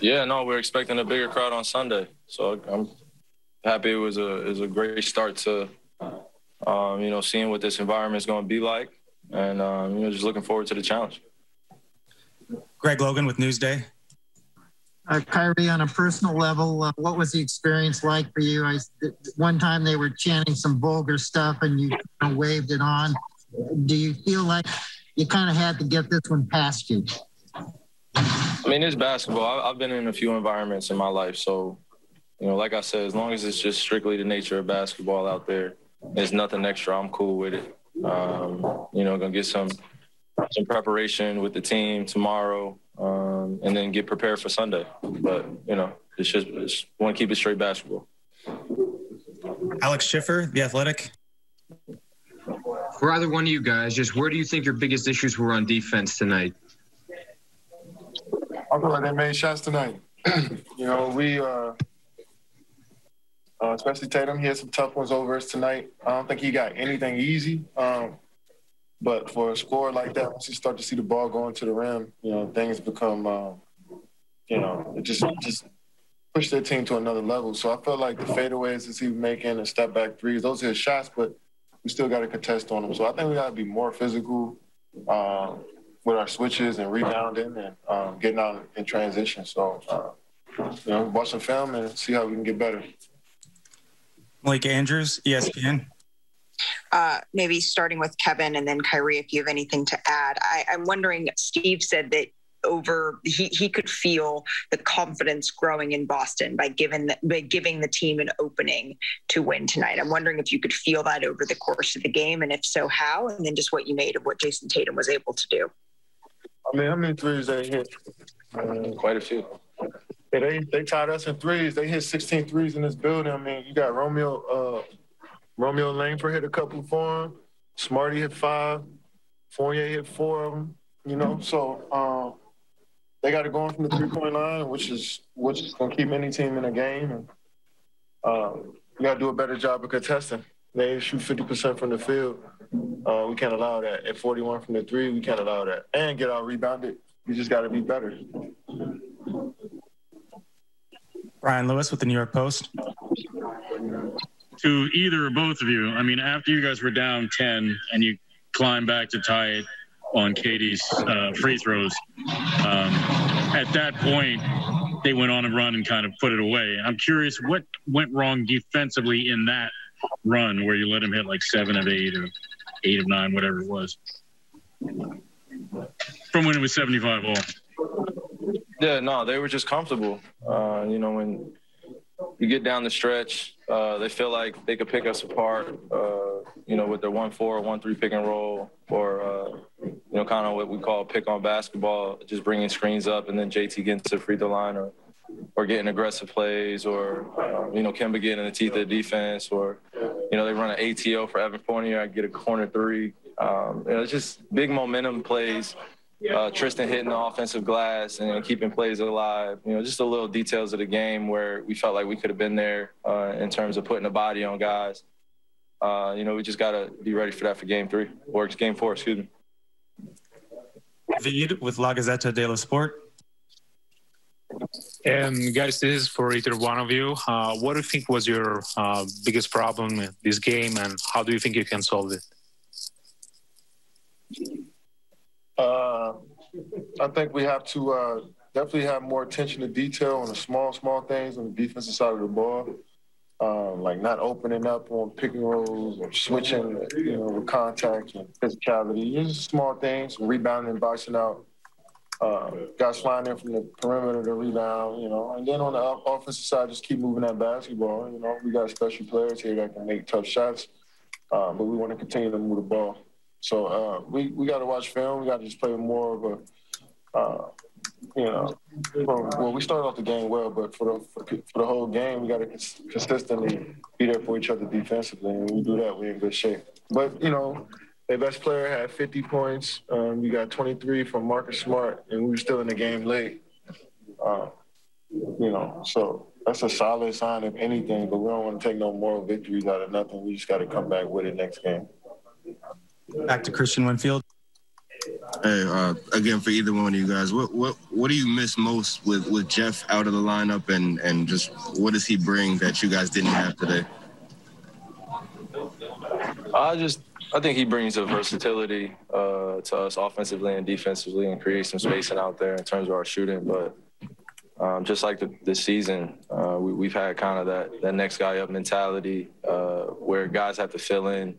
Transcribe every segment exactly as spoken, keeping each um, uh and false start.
Yeah, no, we're expecting a bigger crowd on Sunday, so I'm happy it was a it was a great start to, um, you know, seeing what this environment is going to be like, and um, you know, just looking forward to the challenge. Greg Logan with Newsday. Uh, Kyrie, on a personal level, uh, what was the experience like for you? I, one time they were chanting some vulgar stuff, and you kind of waved it on. Do you feel like you kind of had to get this one past you? I mean, it's basketball. I've been in a few environments in my life. So, you know, like I said, as long as it's just strictly the nature of basketball out there, there's nothing extra. I'm cool with it. Um, you know, going to get some some preparation with the team tomorrow um, and then get prepared for Sunday. But, you know, it's just, just want to keep it straight basketball. Alex Schiffer, The Athletic. For either one of you guys, just where do you think your biggest issues were on defense tonight? I feel like they made shots tonight. You know, we, uh, uh, especially Tatum, he had some tough ones over us tonight. I don't think he got anything easy. Um, but for a scorer like that, once you start to see the ball going to the rim, you know, things become, um, you know, it just just push their team to another level. So I felt like the fadeaways that he was making and step back threes, those are his shots, but we still got to contest on them. So I think we got to be more physical. Um, with our switches and rebounding and um, getting out in transition. So, uh, you know, watch some film and see how we can get better. Mike Andrews, E S P N. Uh, maybe starting with Kevin and then Kyrie, if you have anything to add. I, I'm wondering, Steve said that over he, he could feel the confidence growing in Boston by giving the, by giving the team an opening to win tonight. I'm wondering if you could feel that over the course of the game, and if so, how, and then just what you made of what Jason Tatum was able to do. I mean, how many threes they hit? Uh, Quite a few. Yeah, they they tied us in threes. They hit sixteen threes in this building. I mean, you got Romeo uh, Romeo Langford hit a couple for him. Smarty hit five. Fournier hit four of them. You know, so um, they got it going from the three-point line, which is which is gonna keep any team in the game. And uh, we gotta do a better job of contesting. They shoot fifty percent from the field. Uh, we can't allow that. At forty-one from the three, we can't allow that. And get out rebounded. We just got to be better. Brian Lewis with the New York Post. To either or both of you, I mean, after you guys were down ten and you climb back to tie it on Katie's uh, free throws, um, at that point, they went on a run and kind of put it away. I'm curious what went wrong defensively in that run where you let him hit like seven of eight or eight of nine, whatever it was, from when it was seventy-five all. Yeah, no, they were just comfortable. Uh, you know, when you get down the stretch, uh, they feel like they could pick us apart, uh, you know, with their one four or one three pick and roll, or, uh, you know, kind of what we call pick on basketball, just bringing screens up and then J T getting to the free throw line, or or getting aggressive plays, or, um, you know, Kemba getting in the teeth of the defense, or, you know, they run an A T O for Evan Fournier, I get a corner three. Um, you know, it's just big momentum plays, uh, Tristan hitting the offensive glass and you know, keeping plays alive, you know, just the little details of the game where we felt like we could have been there uh, in terms of putting a body on guys. Uh, you know, we just got to be ready for that for game three, or game four, excuse me. Veed with La Gazzetta dello Sport. And guys, this is for either one of you. Uh, what do you think was your uh, biggest problem in this game, and how do you think you can solve it? Uh, I think we have to uh, definitely have more attention to detail on the small, small things on the defensive side of the ball, um, like not opening up on pick and rolls or switching, you know, with contact and physicality. Just small things, rebounding and boxing out. Uh, guys flying in from the perimeter to rebound, you know. And then on the offensive side, just keep moving that basketball. You know, we got special players here that can make tough shots, uh, but we want to continue to move the ball. So uh, we, we got to watch film. We got to just play more of a, uh, you know, for, well, we started off the game well, but for the, for, for the whole game, we got to cons- consistently be there for each other defensively. And when we do that, we're in good shape. But, you know, their best player had fifty points. Um, we got twenty-three from Marcus Smart, and we were still in the game late. Uh, you know, so that's a solid sign, if anything, but we don't want to take no moral victories out of nothing. We just got to come back with it next game. Back to Christian Winfield. Hey, uh, again, for either one of you guys, what what what do you miss most with, with Jeff out of the lineup, and, and just what does he bring that you guys didn't have today? I just I think he brings a versatility uh, to us offensively and defensively, and creates some spacing out there in terms of our shooting. But um, just like the, this season, uh, we, we've had kind of that, that next guy up mentality uh, where guys have to fill in.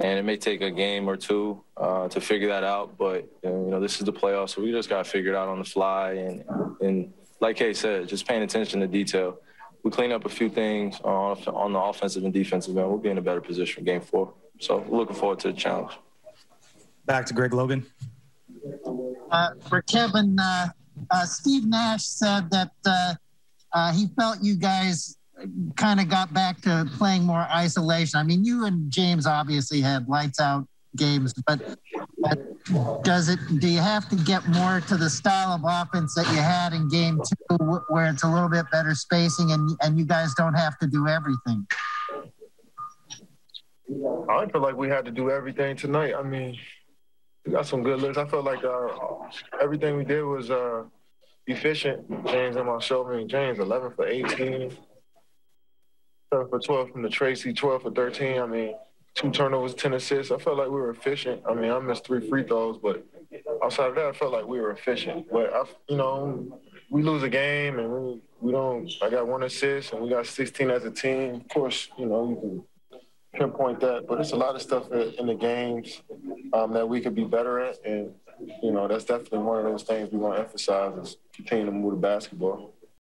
And it may take a game or two uh, to figure that out, but you know this is the playoffs, so we just got to figure it out on the fly. And and like Kay said, just paying attention to detail. We clean up a few things on on the offensive and defensive end. We'll be in a better position for game four. So looking forward to the challenge. Back to Greg Logan. Uh, for Kevin, uh, uh, Steve Nash said that uh, uh, he felt you guys kind of got back to playing more isolation. I mean, you and James obviously had lights out games, but, but does it, do you have to get more to the style of offense that you had in game two, where it's a little bit better spacing and, and you guys don't have to do everything? I feel like we had to do everything tonight. I mean, we got some good looks. I felt like uh, everything we did was uh, efficient. James and my showman, James, eleven for eighteen. seven for twelve from the Tracy, twelve for thirteen. I mean, two turnovers, ten assists. I felt like we were efficient. I mean, I missed three free throws, but outside of that, I felt like we were efficient. But, I, you know, we lose a game and we, we don't – I got one assist and we got sixteen as a team. Of course, you know, you can pinpoint that. But it's a lot of stuff in the games um, that we could be better at. And, you know, that's definitely one of those things we want to emphasize, is continue to move the basketball.